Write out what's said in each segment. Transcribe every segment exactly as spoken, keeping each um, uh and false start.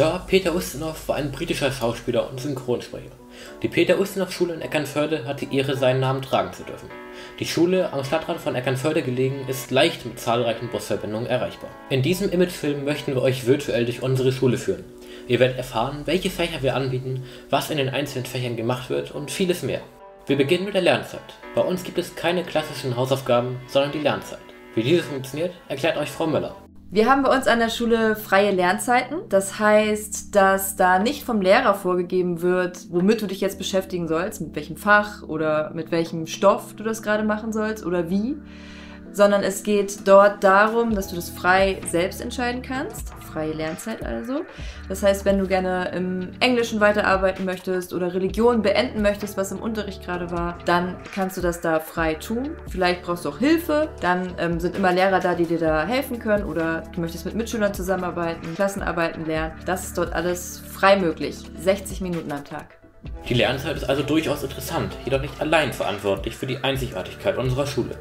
Sir Peter Ustinov war ein britischer Schauspieler und Synchronsprecher. Die Peter-Ustinov-Schule in Eckernförde hatte die Ehre, seinen Namen tragen zu dürfen. Die Schule, am Stadtrand von Eckernförde gelegen, ist leicht mit zahlreichen Busverbindungen erreichbar. In diesem Imagefilm möchten wir euch virtuell durch unsere Schule führen. Ihr werdet erfahren, welche Fächer wir anbieten, was in den einzelnen Fächern gemacht wird und vieles mehr. Wir beginnen mit der Lernzeit. Bei uns gibt es keine klassischen Hausaufgaben, sondern die Lernzeit. Wie diese funktioniert, erklärt euch Frau Möller. Wir haben bei uns an der Schule freie Lernzeiten, das heißt, dass da nicht vom Lehrer vorgegeben wird, womit du dich jetzt beschäftigen sollst, mit welchem Fach oder mit welchem Stoff du das gerade machen sollst oder wie, sondern es geht dort darum, dass du das frei selbst entscheiden kannst, freie Lernzeit also. Das heißt, wenn du gerne im Englischen weiterarbeiten möchtest oder Religion beenden möchtest, was im Unterricht gerade war, dann kannst du das da frei tun. Vielleicht brauchst du auch Hilfe, dann ähm, sind immer Lehrer da, die dir da helfen können, oder du möchtest mit Mitschülern zusammenarbeiten, Klassenarbeiten lernen. Das ist dort alles frei möglich, sechzig Minuten am Tag. Die Lernzeit ist also durchaus interessant, jedoch nicht allein verantwortlich für die Einzigartigkeit unserer Schule.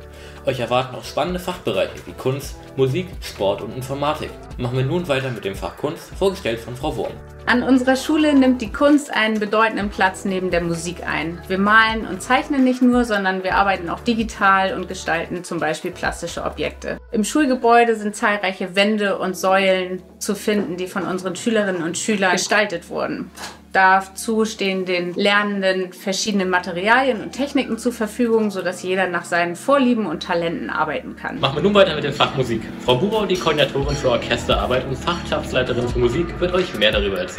Euch erwarten auch spannende Fachbereiche wie Kunst, Musik, Sport und Informatik. Machen wir nun weiter mit dem Fach Kunst, vorgestellt von Frau Wurm. An unserer Schule nimmt die Kunst einen bedeutenden Platz neben der Musik ein. Wir malen und zeichnen nicht nur, sondern wir arbeiten auch digital und gestalten zum Beispiel plastische Objekte. Im Schulgebäude sind zahlreiche Wände und Säulen zu finden, die von unseren Schülerinnen und Schülern gestaltet wurden. Dazu stehen den Lernenden verschiedene Materialien und Techniken zur Verfügung, sodass jeder nach seinen Vorlieben und Talenten arbeiten kann. Machen wir nun weiter mit dem Fach Musik. Frau Buhrow, die Koordinatorin für Orchesterarbeit und Fachschaftsleiterin für Musik, wird euch mehr darüber erzählen.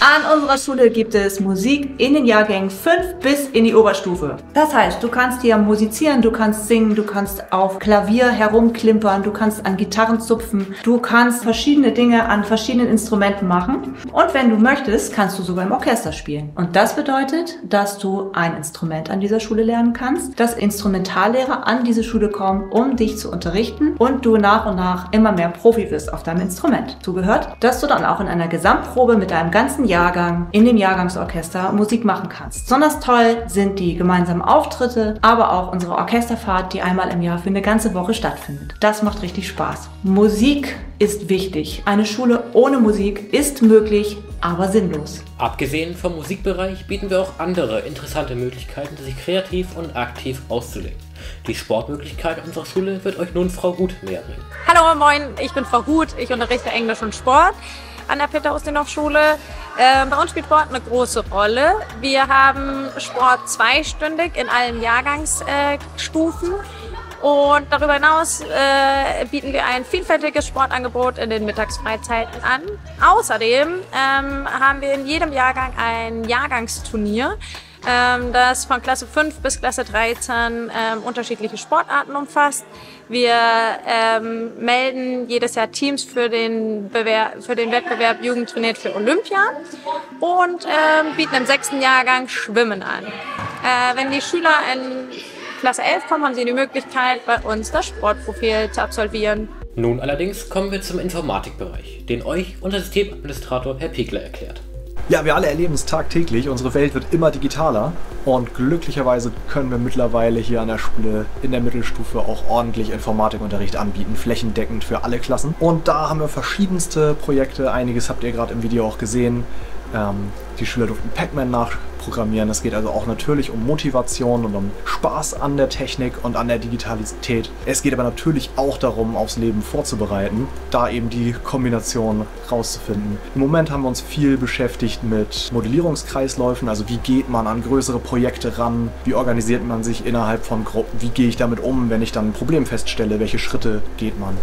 An unserer Schule gibt es Musik in den Jahrgängen fünf bis in die Oberstufe. Das heißt, du kannst hier musizieren, du kannst singen, du kannst auf Klavier herumklimpern, du kannst an Gitarren zupfen, du kannst verschiedene Dinge an verschiedenen Instrumenten machen. Und wenn du möchtest, kannst du sogar im Orchester spielen. Und das bedeutet, dass du ein Instrument an dieser Schule lernen kannst, dass Instrumentallehrer an diese Schule kommen, um dich zu unterrichten und du nach und nach immer mehr Profi wirst auf deinem Instrument. Dazu gehört, dass du dann auch in einer Gesamtprobe mit deinem ganzen Jahrgang in dem Jahrgangsorchester Musik machen kannst. Besonders toll sind die gemeinsamen Auftritte, aber auch unsere Orchesterfahrt, die einmal im Jahr für eine ganze Woche stattfindet. Das macht richtig Spaß. Musik ist wichtig. Eine Schule ohne Musik ist möglich, aber sinnlos. Abgesehen vom Musikbereich bieten wir auch andere interessante Möglichkeiten, sich kreativ und aktiv auszuleben. Die Sportmöglichkeit unserer Schule wird euch nun Frau Gut näher bringen. Hallo, moin, ich bin Frau Gut, ich unterrichte Englisch und Sport an der Peter-Ustinov-Schule. Äh, bei uns spielt Sport eine große Rolle. Wir haben Sport zweistündig in allen Jahrgangsstufen. Äh, und darüber hinaus äh, bieten wir ein vielfältiges Sportangebot in den Mittagsfreizeiten an. Außerdem ähm, haben wir in jedem Jahrgang ein Jahrgangsturnier, ähm, das von Klasse fünf bis Klasse dreizehn ähm, unterschiedliche Sportarten umfasst. Wir ähm, melden jedes Jahr Teams für den, Bewerb, für den Wettbewerb Jugend trainiert für Olympia und ähm, bieten im sechsten Jahrgang Schwimmen an. Äh, wenn die Schüler in Klasse elf kommen, haben sie die Möglichkeit, bei uns das Sportprofil zu absolvieren. Nun allerdings kommen wir zum Informatikbereich, den euch unser Systemadministrator Herr Piegler erklärt. Ja, wir alle erleben es tagtäglich. Unsere Welt wird immer digitaler und glücklicherweise können wir mittlerweile hier an der Schule in der Mittelstufe auch ordentlich Informatikunterricht anbieten, flächendeckend für alle Klassen. Und da haben wir verschiedenste Projekte. Einiges habt ihr gerade im Video auch gesehen. Ähm, die Schüler durften Pac-Man nachprogrammieren. Es geht also auch natürlich um Motivation und um Spaß an der Technik und an der Digitalität. Es geht aber natürlich auch darum, aufs Leben vorzubereiten, da eben die Kombination rauszufinden. Im Moment haben wir uns viel beschäftigt mit Modellierungskreisläufen, also wie geht man an größere Projekte ran, wie organisiert man sich innerhalb von Gruppen, wie gehe ich damit um, wenn ich dann ein Problem feststelle, welche Schritte geht man.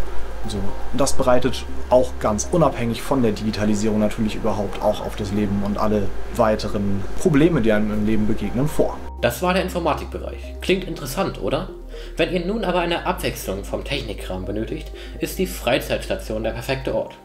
So. Und das bereitet auch ganz unabhängig von der Digitalisierung natürlich überhaupt auch auf das Leben und alle weiteren Probleme, die einem im Leben begegnen, vor. Das war der Informatikbereich. Klingt interessant, oder? Wenn ihr nun aber eine Abwechslung vom Technikkram benötigt, ist die Freizeitstation der perfekte Ort.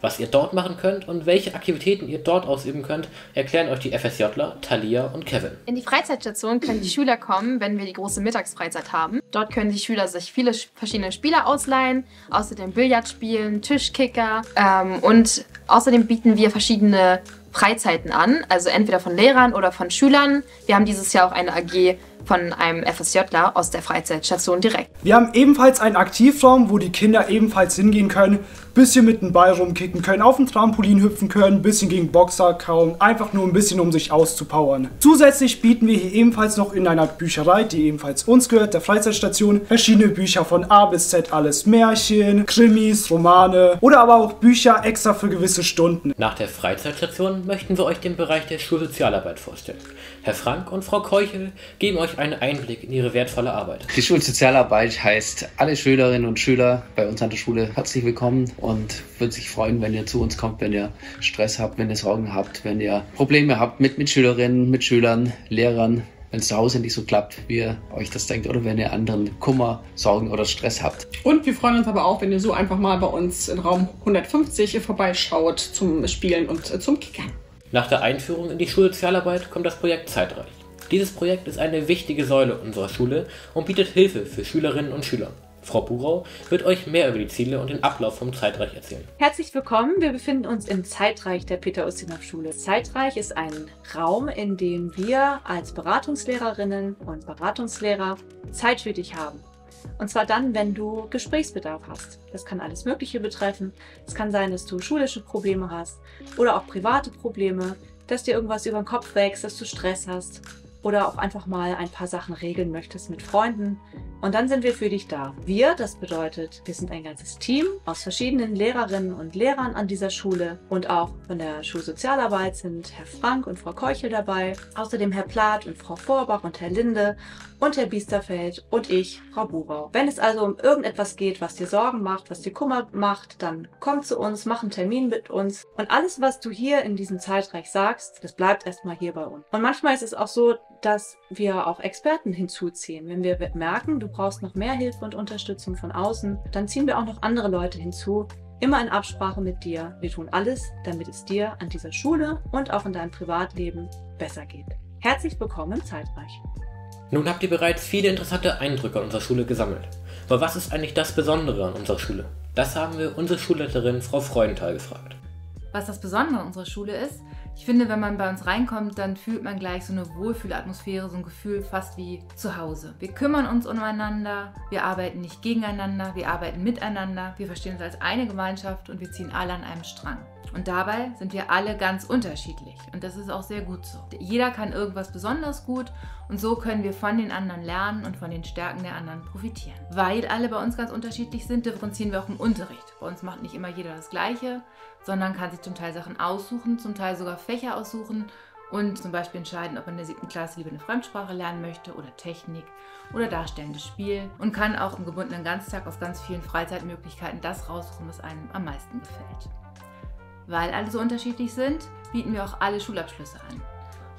Was ihr dort machen könnt und welche Aktivitäten ihr dort ausüben könnt, erklären euch die F S Jler Thalia und Kevin. In die Freizeitstation können die Schüler kommen, wenn wir die große Mittagsfreizeit haben. Dort können die Schüler sich viele verschiedene Spiele ausleihen, außerdem Billard spielen, Tischkicker ähm, und außerdem bieten wir verschiedene Freizeiten an, also entweder von Lehrern oder von Schülern. Wir haben dieses Jahr auch eine A G von einem F S Jler aus der Freizeitstation direkt. Wir haben ebenfalls einen Aktivraum, wo die Kinder ebenfalls hingehen können, bisschen mit dem Ball rumkicken können, auf dem Trampolin hüpfen können, bisschen gegen Boxer kauen, einfach nur ein bisschen, um sich auszupowern. Zusätzlich bieten wir hier ebenfalls noch in einer Bücherei, die ebenfalls uns gehört, der Freizeitstation, verschiedene Bücher von A bis Z, alles Märchen, Krimis, Romane oder aber auch Bücher extra für gewisse Stunden. Nach der Freizeitstation möchten wir euch den Bereich der Schulsozialarbeit vorstellen. Herr Frank und Frau Keuchel geben euch einen Einblick in ihre wertvolle Arbeit. Die Schulsozialarbeit heißt, alle Schülerinnen und Schüler bei uns an der Schule herzlich willkommen und würde sich freuen, wenn ihr zu uns kommt, wenn ihr Stress habt, wenn ihr Sorgen habt, wenn ihr Probleme habt mit Mitschülerinnen, Mitschülern, Lehrern, wenn es zu Hause nicht so klappt, wie ihr euch das denkt oder wenn ihr anderen Kummer, Sorgen oder Stress habt. Und wir freuen uns aber auch, wenn ihr so einfach mal bei uns in Raum hundertfünfzig vorbeischaut zum Spielen und zum Kickern. Nach der Einführung in die Schulsozialarbeit kommt das Projekt Zeitreich. Dieses Projekt ist eine wichtige Säule unserer Schule und bietet Hilfe für Schülerinnen und Schüler. Frau Burau wird euch mehr über die Ziele und den Ablauf vom Zeitreich erzählen. Herzlich willkommen, wir befinden uns im Zeitreich der Peter-Ustinov-Schule. Zeitreich ist ein Raum, in dem wir als Beratungslehrerinnen und Beratungslehrer Zeit für dich haben. Und zwar dann, wenn du Gesprächsbedarf hast. Das kann alles Mögliche betreffen. Es kann sein, dass du schulische Probleme hast oder auch private Probleme, dass dir irgendwas über den Kopf wächst, dass du Stress hast. Oder auch einfach mal ein paar Sachen regeln möchtest mit Freunden. Und dann sind wir für dich da. Wir, das bedeutet, wir sind ein ganzes Team aus verschiedenen Lehrerinnen und Lehrern an dieser Schule. Und auch von der Schulsozialarbeit sind Herr Frank und Frau Keuchel dabei. Außerdem Herr Plath und Frau Vorbach und Herr Linde und Herr Biesterfeld und ich, Frau Burau. Wenn es also um irgendetwas geht, was dir Sorgen macht, was dir Kummer macht, dann komm zu uns, mach einen Termin mit uns. Und alles, was du hier in diesem Zeitreich sagst, das bleibt erstmal hier bei uns. Und manchmal ist es auch so, dass wir auch Experten hinzuziehen. Wenn wir merken, du brauchst noch mehr Hilfe und Unterstützung von außen, dann ziehen wir auch noch andere Leute hinzu, immer in Absprache mit dir. Wir tun alles, damit es dir an dieser Schule und auch in deinem Privatleben besser geht. Herzlich willkommen im Zeitreich. Nun habt ihr bereits viele interessante Eindrücke an unserer Schule gesammelt. Aber was ist eigentlich das Besondere an unserer Schule? Das haben wir unsere Schulleiterin Frau Freudenthal gefragt. Was das Besondere an unserer Schule ist? Ich finde, wenn man bei uns reinkommt, dann fühlt man gleich so eine Wohlfühlatmosphäre, so ein Gefühl fast wie zu Hause. Wir kümmern uns umeinander, wir arbeiten nicht gegeneinander, wir arbeiten miteinander, wir verstehen uns als eine Gemeinschaft und wir ziehen alle an einem Strang. Und dabei sind wir alle ganz unterschiedlich und das ist auch sehr gut so. Jeder kann irgendwas besonders gut und so können wir von den anderen lernen und von den Stärken der anderen profitieren. Weil alle bei uns ganz unterschiedlich sind, differenzieren wir auch im Unterricht. Bei uns macht nicht immer jeder das Gleiche, sondern kann sich zum Teil Sachen aussuchen, zum Teil sogar Fächer aussuchen und zum Beispiel entscheiden, ob man in der siebten Klasse lieber eine Fremdsprache lernen möchte oder Technik oder darstellendes Spiel und kann auch im gebundenen Ganztag auf ganz vielen Freizeitmöglichkeiten das raussuchen, was einem am meisten gefällt. Weil alle so unterschiedlich sind, bieten wir auch alle Schulabschlüsse an.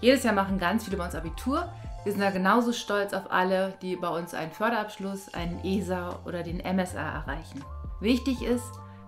Jedes Jahr machen ganz viele bei uns Abitur. Wir sind da genauso stolz auf alle, die bei uns einen Förderabschluss, einen E S A oder den M S A erreichen. Wichtig ist,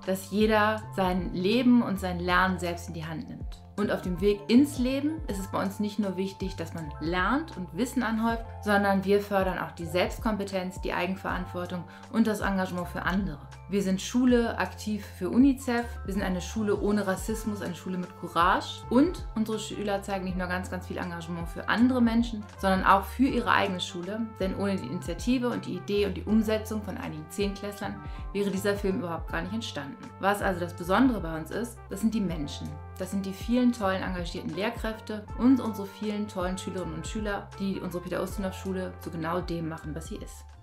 dass jeder sein Leben und sein Lernen selbst in die Hand nimmt. Und auf dem Weg ins Leben ist es bei uns nicht nur wichtig, dass man lernt und Wissen anhäuft, sondern wir fördern auch die Selbstkompetenz, die Eigenverantwortung und das Engagement für andere. Wir sind Schule aktiv für UNICEF, wir sind eine Schule ohne Rassismus, eine Schule mit Courage und unsere Schüler zeigen nicht nur ganz, ganz viel Engagement für andere Menschen, sondern auch für ihre eigene Schule, denn ohne die Initiative und die Idee und die Umsetzung von einigen Zehntklässlern wäre dieser Film überhaupt gar nicht entstanden. Was also das Besondere bei uns ist, das sind die Menschen. Das sind die vielen tollen, engagierten Lehrkräfte und unsere vielen tollen Schülerinnen und Schüler, die unsere Peter-Ustinov-Schule zu genau dem machen, was sie ist.